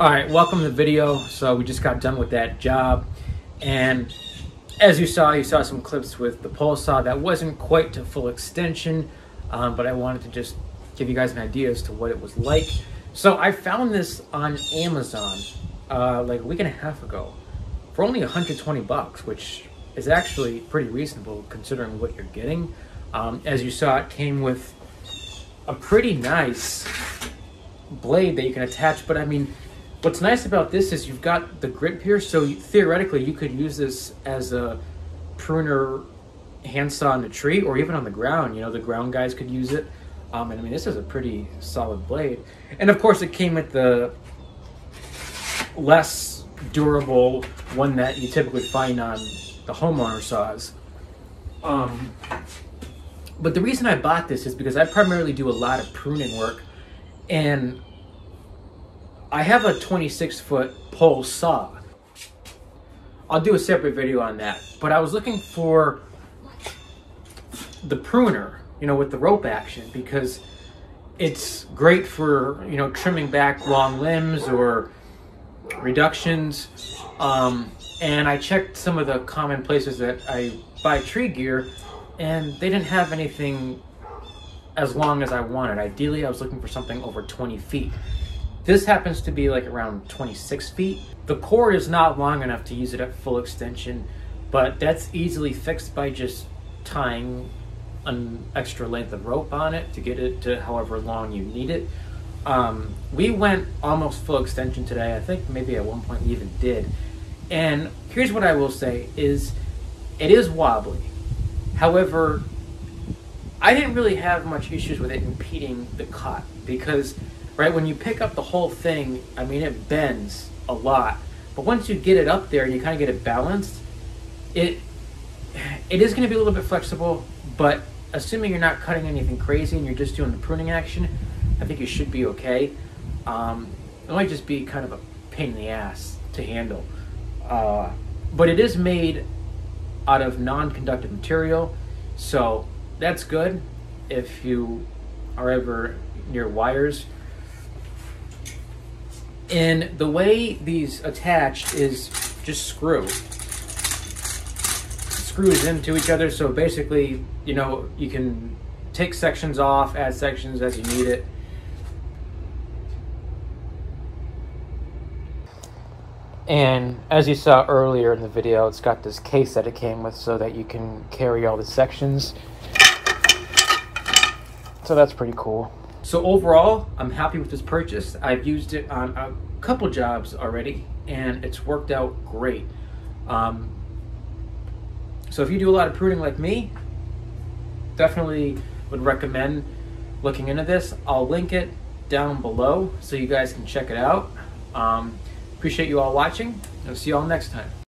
All right, welcome to the video. So we just got done with that job, and as you saw some clips with the pole saw that wasn't quite to full extension, but I wanted to just give you guys an idea as to what it was like. So I found this on Amazon like a week and a half ago for only 120 bucks, which is actually pretty reasonable considering what you're getting. As you saw, it came with a pretty nice blade that you can attach, but I mean, what's nice about this is you've got the grip here, so theoretically you could use this as a pruner handsaw in a tree or even on the ground. You know, the ground guys could use it. And I mean, this is a pretty solid blade. And of course it came with the less durable one that you typically find on the homeowner saws. But the reason I bought this is because I primarily do a lot of pruning work, and I have a 26-foot pole saw. I'll do a separate video on that, but I was looking for the pruner, you know, with the rope action, because it's great for, you know, trimming back long limbs or reductions. And I checked some of the common places that I buy tree gear, and they didn't have anything as long as I wanted. Ideally, I was looking for something over 20 feet. This happens to be like around 26 feet. The cord is not long enough to use it at full extension, but that's easily fixed by just tying an extra length of rope on it to get it to however long you need it. We went almost full extension today. I think maybe at one point we even did. And here's what I will say is, it is wobbly. However, I didn't really have much issues with it impeding the cut, because right when you pick up the whole thing, I mean, it bends a lot, but once you get it up there and you kind of get it balanced, it is going to be a little bit flexible. But assuming you're not cutting anything crazy and you're just doing the pruning action, I think you should be okay. It might just be kind of a pain in the ass to handle, but it is made out of non-conductive material, so that's good if you are ever near wires. And the way these attach is just screws into each other. So basically, you know, you can take sections off, add sections as you need it. And as you saw earlier in the video, it's got this case that it came with so that you can carry all the sections. So that's pretty cool. So overall, I'm happy with this purchase. I've used it on a couple jobs already, and it's worked out great. So if you do a lot of pruning like me, definitely would recommend looking into this. I'll link it down below so you guys can check it out. Appreciate you all watching, and I'll see you all next time.